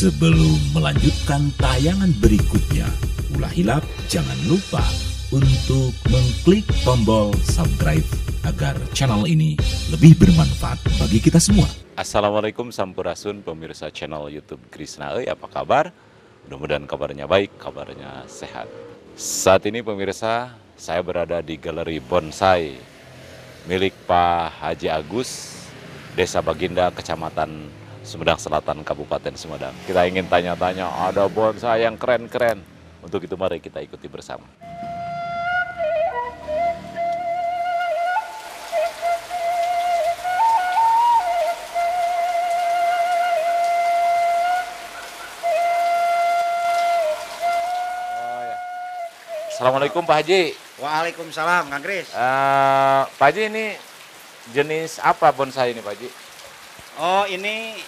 Sebelum melanjutkan tayangan berikutnya, ulah hilap jangan lupa untuk mengklik tombol subscribe agar channel ini lebih bermanfaat bagi kita semua. Assalamualaikum sampurasun pemirsa channel YouTube Krisna Euy, apa kabar? Mudah-mudahan kabarnya baik, kabarnya sehat. Saat ini pemirsa, saya berada di galeri bonsai milik Pak Haji Agus, Desa Baginda, Kecamatan Sumedang Selatan, Kabupaten Sumedang. Kita ingin tanya-tanya, ada bonsai yang keren-keren. Untuk itu mari kita ikuti bersama. Assalamualaikum Pak Haji. Waalaikumsalam Kang Kris. Pak Haji, ini jenis apa bonsai ini Pak Haji? Oh, ini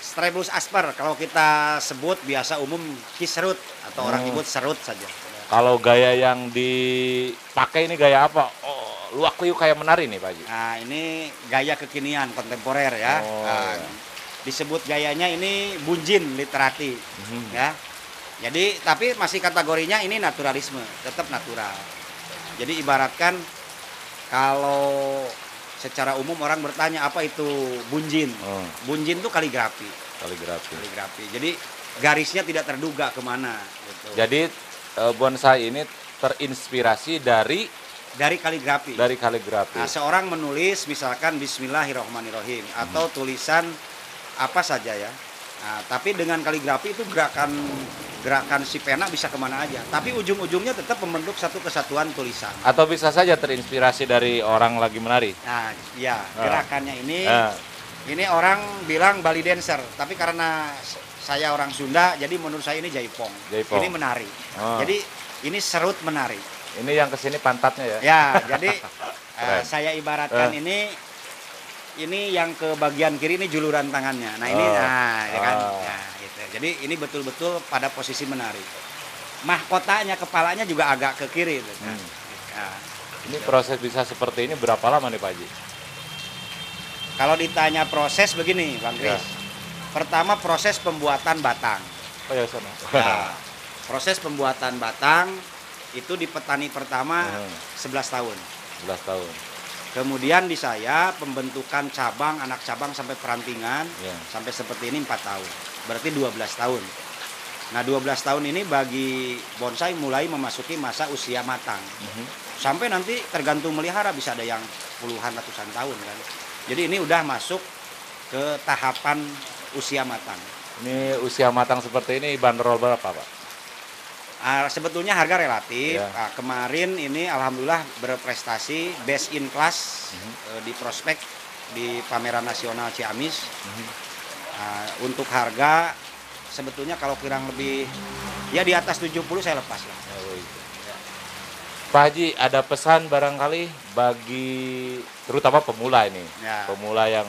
streblus asper, kalau kita sebut biasa umum kisrut atau orang nyebut serut saja. Kalau gaya yang dipakai ini gaya apa? Oh, luak-liuk kayak menari nih Pak Haji. Nah, ini gaya kekinian kontemporer ya. Oh, nah, iya. Disebut gayanya ini bunjin literati ya. Jadi tapi masih kategorinya ini naturalisme, tetap natural. Jadi ibaratkan kalau secara umum orang bertanya apa itu bunjin. Oh. Bunjin itu kaligrafi. Kaligrafi. Jadi garisnya tidak terduga kemana. Gitu. Jadi bonsai ini terinspirasi dari kaligrafi. Nah, seorang menulis misalkan Bismillahirrahmanirrahim atau tulisan apa saja ya. Nah, tapi dengan kaligrafi itu gerakan si pena bisa kemana aja, tapi ujung-ujungnya tetap membentuk satu kesatuan tulisan. Atau bisa saja terinspirasi dari orang lagi menari. Nah, ya gerakannya ini orang bilang Bali dancer, tapi karena saya orang Sunda, jadi menurut saya ini Jaipong. Ini menari. Jadi ini serut menari. Ini yang kesini pantatnya ya? Ya, jadi saya ibaratkan ini yang ke bagian kiri ini juluran tangannya. Nah ini, ya kan. Nah, jadi ini betul-betul pada posisi menarik. Mahkotanya, kepalanya juga agak ke kiri. Kan? Nah, ini proses bisa seperti ini berapa lama nih Pak Haji? Kalau ditanya proses begini Bang Kris. Pertama proses pembuatan batang. Oh ya, sana. Nah, proses pembuatan batang itu di petani pertama 11 tahun. 11 tahun. Kemudian di saya pembentukan cabang, anak cabang sampai perantingan, sampai seperti ini 4 tahun. Berarti 12 tahun. Nah 12 tahun ini bagi bonsai mulai memasuki masa usia matang. Sampai nanti tergantung melihara, bisa ada yang puluhan ratusan tahun kan. Jadi ini udah masuk ke tahapan usia matang. Ini usia matang seperti ini bandrol berapa Pak? Sebetulnya harga relatif. Kemarin ini alhamdulillah berprestasi best in class di prospek di pameran nasional Ciamis. Untuk harga sebetulnya kalau kurang lebih ya di atas 70 saya lepas lah. Pak Haji, ada pesan barangkali bagi terutama pemula ini, pemula yang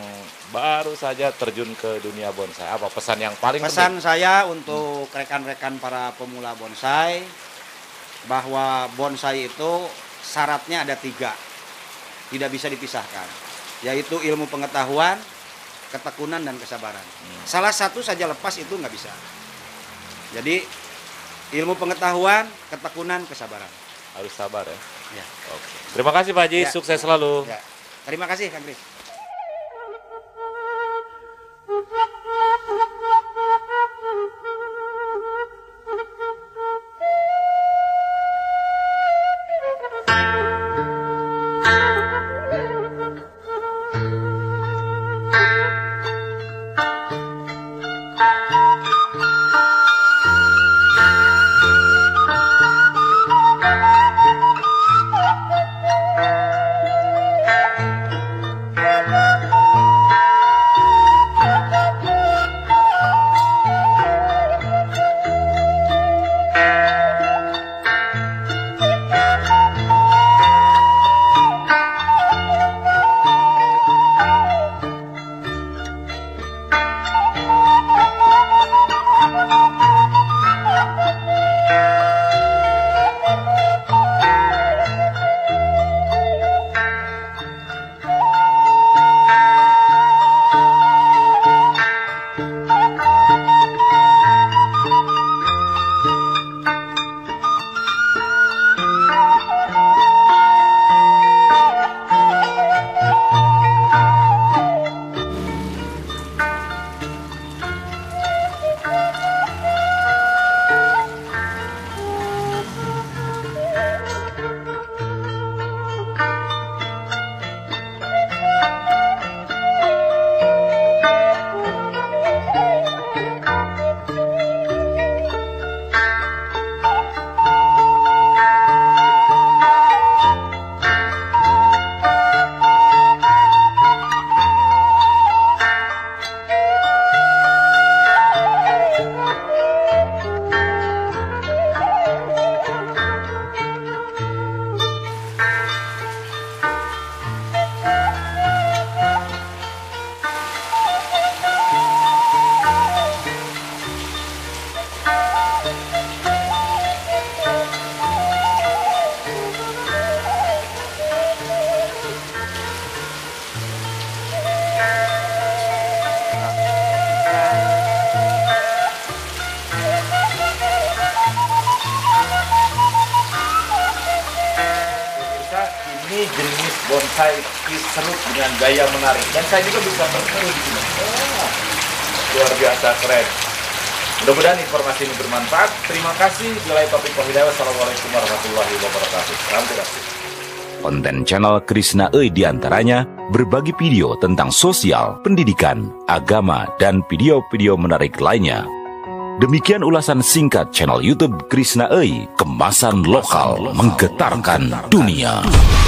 baru saja terjun ke dunia bonsai, apa pesan yang paling penting? Saya untuk rekan-rekan para pemula bonsai, bahwa bonsai itu syaratnya ada 3, tidak bisa dipisahkan, yaitu ilmu pengetahuan, ketekunan, dan kesabaran. Salah satu saja lepas itu nggak bisa. Jadi ilmu pengetahuan, ketekunan, kesabaran. Harus sabar ya? Ya. Oke. Terima kasih Pak Haji, sukses selalu. Terima kasih Kang Kris. bonsai kisrut dengan gaya menarik. Dan saya juga bisa berseru di sini. Luar biasa keren. Mudah-mudahan informasi ini bermanfaat. Terima kasih. Bila topik pemidaya. Wassalamualaikum warahmatullahi wabarakatuh. Terima kasih. Konten channel Krishna E diantaranya berbagi video tentang sosial, pendidikan, agama, dan video-video menarik lainnya. Demikian ulasan singkat channel YouTube Krishna E, kemasan lokal menggetarkan dunia.